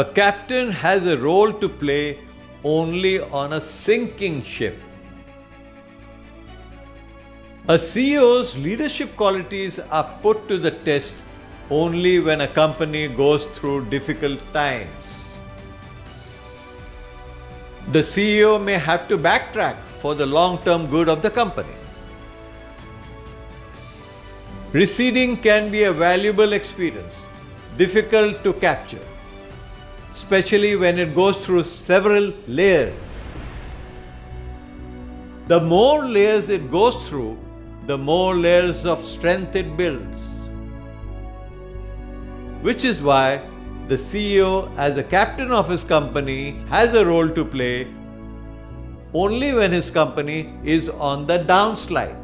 A captain has a role to play only on a sinking ship. A CEO's leadership qualities are put to the test only when a company goes through difficult times. The CEO may have to backtrack for the long-term good of the company. Receding can be a valuable experience, difficult to capture, especially when it goes through several layers. The more layers it goes through, the more layers of strength it builds. Which is why the CEO, as the captain of his company, has a role to play only when his company is on the downslide.